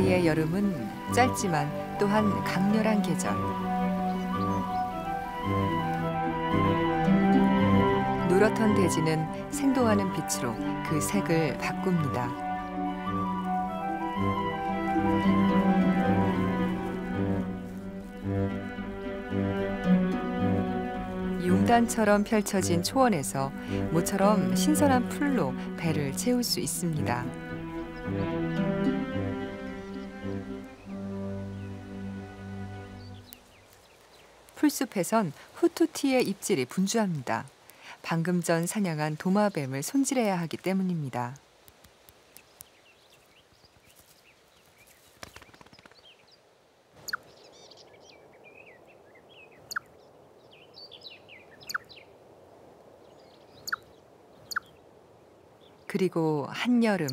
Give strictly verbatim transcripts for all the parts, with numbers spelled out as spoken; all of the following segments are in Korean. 알타이의 여름은 짧지만 또한 강렬한 계절. 누렇던 대지는 생동하는 빛으로 그 색을 바꿉니다. 용단처럼 펼쳐진 초원에서 모처럼 신선한 풀로 배를 채울 수 있습니다. 풀숲에선 후투티의 입질이 분주합니다. 방금 전 사냥한 도마뱀을 손질해야 하기 때문입니다. 그리고 한여름,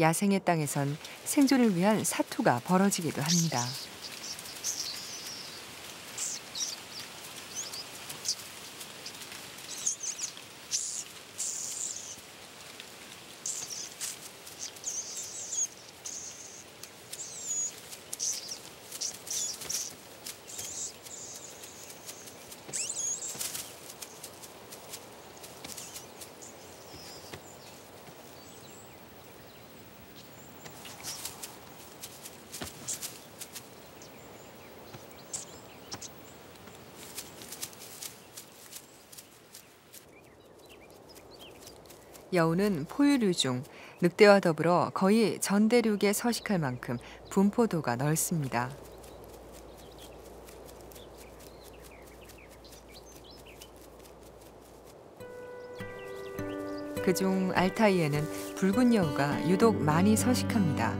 야생의 땅에선 생존을 위한 사투가 벌어지기도 합니다. 여우는 포유류 중 늑대와 더불어 거의 전 대륙에 서식할 만큼 분포도가 넓습니다. 그중 알타이에는 붉은 여우가 유독 많이 서식합니다.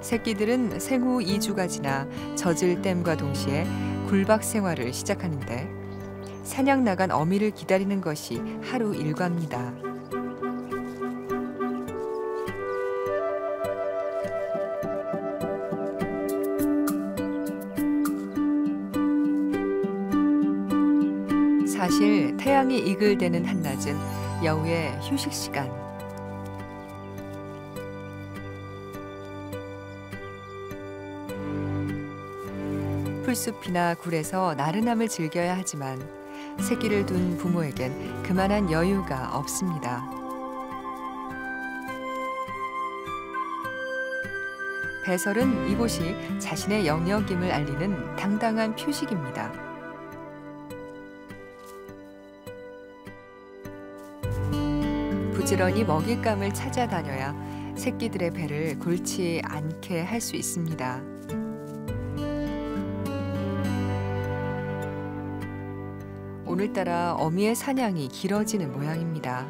새끼들은 생후 이 주가 지나 젖을 땜과 동시에 굴박 생활을 시작하는데 사냥 나간 어미를 기다리는 것이 하루 일과입니다. 사실 태양이 이글대는 한낮은 여우의 휴식 시간. 풀숲이나 굴에서 나른함을 즐겨야 하지만 새끼를 둔 부모에겐 그만한 여유가 없습니다. 배설은 이곳이 자신의 영역임을 알리는 당당한 표식입니다. 부지런히 먹잇감을 찾아다녀야 새끼들의 배를 골치 않게 할 수 있습니다. 오늘따라 어미의 사냥이 길어지는 모양입니다.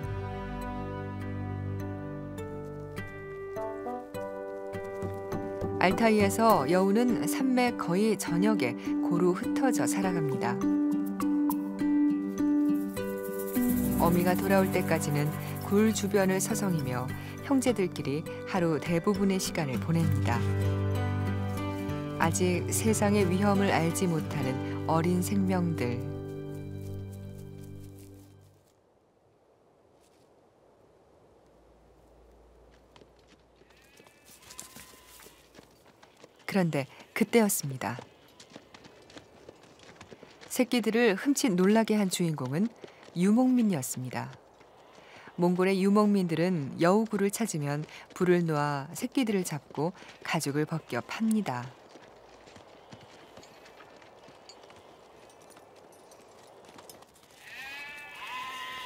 알타이에서 여우는 산맥 거의 전역에 고루 흩어져 살아갑니다. 어미가 돌아올 때까지는 굴 주변을 서성이며 형제들끼리 하루 대부분의 시간을 보냅니다. 아직 세상의 위험을 알지 못하는 어린 생명들. 그런데 그때였습니다. 새끼들을 흠칫 놀라게 한 주인공은 유목민이었습니다. 몽골의 유목민들은 여우굴을 찾으면 불을 놓아 새끼들을 잡고 가죽을 벗겨 팝니다.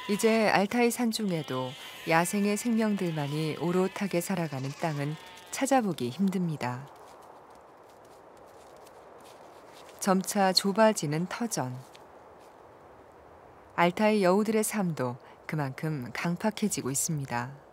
이제 알타이 산중에도 야생의 생명들만이 오롯하게 살아가는 땅은 찾아보기 힘듭니다. 점차 좁아지는 터전. 알타이 여우들의 삶도 그만큼 강팍해지고 있습니다.